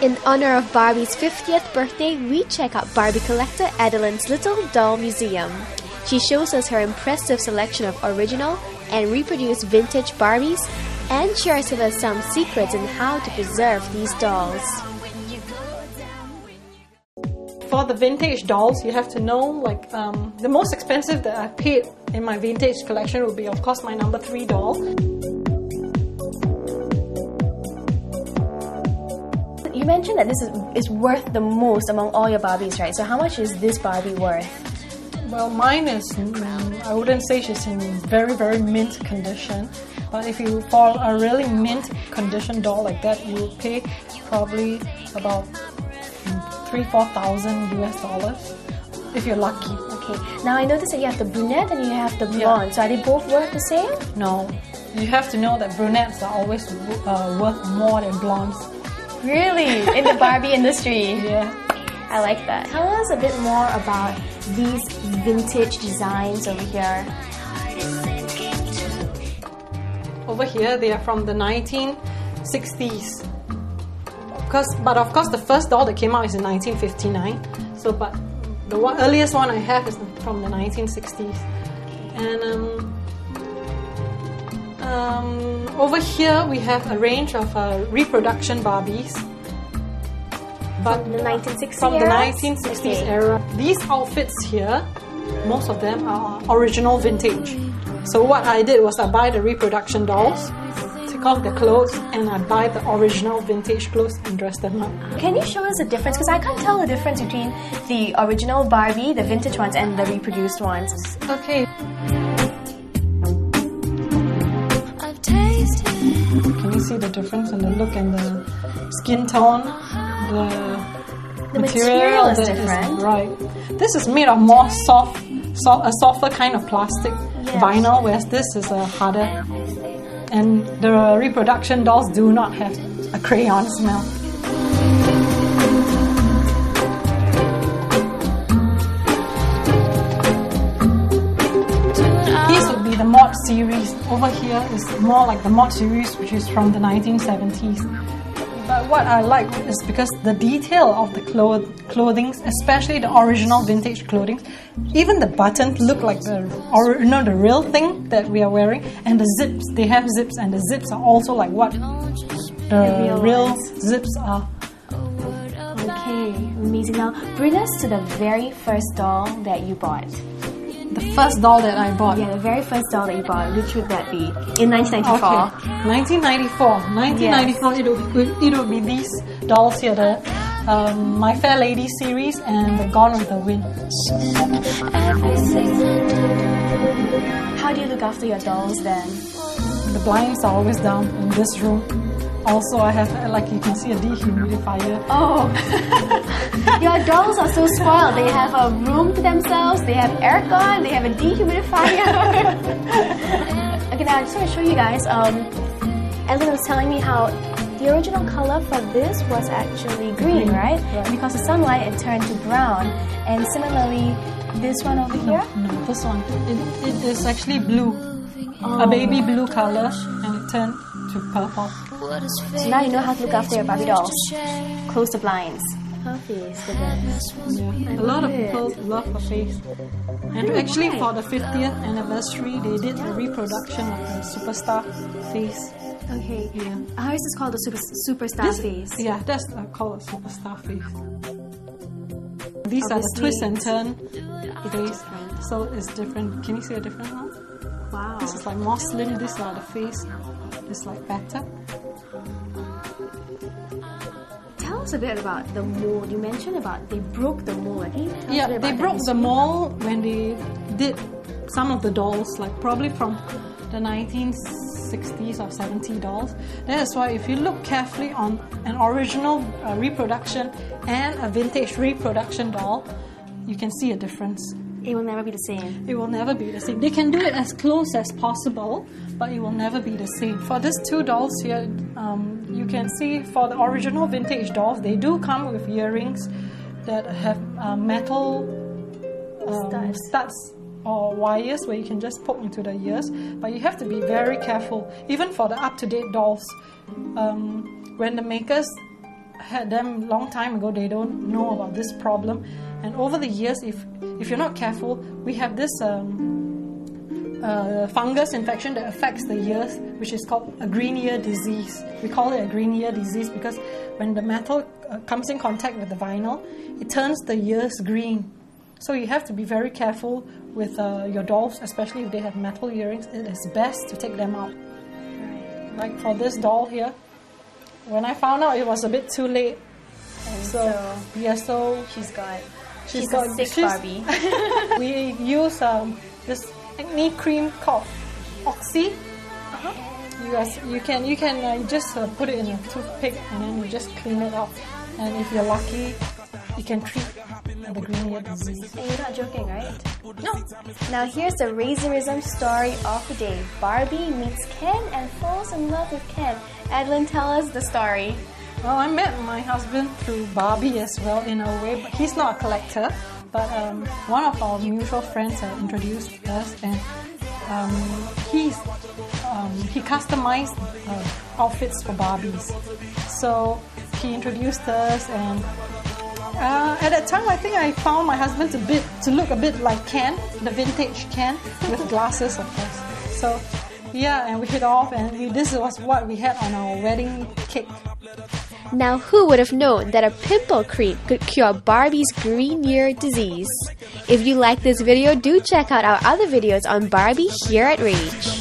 In honor of Barbie's 50th birthday, we check out Barbie collector Adeline's Little Doll Museum. She shows us her impressive selection of original and reproduced vintage Barbies and shares with us some secrets on how to preserve these dolls. For the vintage dolls, you have to know, like, the most expensive that I paid in my vintage collection would be, of course, my number 3 doll. You mentioned that this is worth the most among all your Barbies, right? So how much is this Barbie worth? Well, mine is, I wouldn't say she's in very, very mint condition. But if you for a really mint condition doll like that, you would pay probably about $3,000 to $4,000 US. If you're lucky. Okay. Now I noticed that you have the brunette and you have the blonde. Yeah. So are they both worth the same? No. You have to know that brunettes are always worth more than blondes. Really? In the Barbie industry? Yeah. I like that. Tell us a bit more about these vintage designs over here. Over here, they are from the 1960s. But of course, the first doll that came out is in 1959. So, but the earliest one I have is from the 1960s. And over here, we have a range of reproduction Barbies. But from the 1960s. From the 1960s era. These outfits here, most of them are original vintage. So what I did was I buy the reproduction dolls, take off the clothes, and I buy the original vintage clothes and dress them up. Can you show us the difference? Because I can't tell the difference between the original Barbie, the vintage ones, and the reproduced ones. Okay. Can you see the difference in the look and the skin tone? The material is different. Right. This is made of more a softer kind of plastic. Yes. Vinyl, whereas this is harder, and the reproduction dolls do not have a crayon smell. These would be the Mod series. Over here is more like the Mod series, which is from the 1970s. But what I like is because the detail of the clothing, especially the original vintage clothing, even the buttons look like the real thing that we are wearing, and the zips, they have zips, and the zips are also like what the real zips are. Okay, amazing. Now, bring us to the very first doll that you bought. The first doll that I bought? Yeah, the very first doll that you bought. Which would that be? In 1994. Okay. 1994. Yes. It would be these dolls here, the My Fair Lady series and the Gone with the Wind. How do you look after your dolls then? The blinds are always down in this room. Also, I have, like you can see, a dehumidifier. Oh! Your dolls are so spoiled. They have a room to themselves, they have aircon, they have a dehumidifier. Okay, now I just want to show you guys. Adeline was telling me how the original color for this was actually green, right? Yeah. Because of sunlight, it turned to brown. And similarly, this one over here? No, this one. It is actually blue. Oh. A baby blue color, and it turned to purple. So now you know how to look after your Barbie dolls. Close the blinds. Her face, the best. Yeah. A lot of people love her face. And actually, for the 50th anniversary, they did the reproduction of the superstar face. Okay. Yeah. Ours is called the superstar face. Yeah, that's called a superstar face. These are the twist and turn face. So it's different. Can you see a different one? Wow. This is like more slim. This is the face. It's like better. Tell us a bit about the mold. You mentioned about they broke the mold. Yeah, they broke the mold when they did some of the dolls, like probably from the 1960s or 70 dolls. That is why if you look carefully on an original reproduction and a vintage reproduction doll, you can see a difference. It will never be the same. It will never be the same. They can do it as close as possible, but it will never be the same. For these two dolls here, you can see for the original vintage dolls, they do come with earrings that have metal studs or wires where you can just poke into the ears. But you have to be very careful, even for the up-to-date dolls. When the makers had them long time ago, they don't know about this problem. And over the years, if you're not careful, we have this fungus infection that affects the ears, which is called a green ear disease. We call it a green ear disease because when the metal comes in contact with the vinyl, it turns the ears green. So you have to be very careful with your dolls, especially if they have metal earrings. It is best to take them out. Like for this doll here, when I found out, it was a bit too late. And so she's got sick Barbie. We use this acne cream called Oxy. You can just put it in a toothpick and then you just clean it up. And if you're lucky, you can treat the green ear disease. And you're not joking, right? No. Now here's the Razorism story of the day. Barbie meets Ken and falls in love with Ken. Adeline, tell us the story. Well, I met my husband through Barbie as well in a way, but he's not a collector. But one of our mutual friends had introduced us, and he customized outfits for Barbies. So he introduced us, and at that time I think I found my husband to look a bit like Ken, the vintage Ken, with glasses of course. So yeah, and we hit off, and this was what we had on our wedding cake. Now, who would have known that a pimple cream could cure Barbie's green ear disease? If you like this video, do check out our other videos on Barbie here at R.age.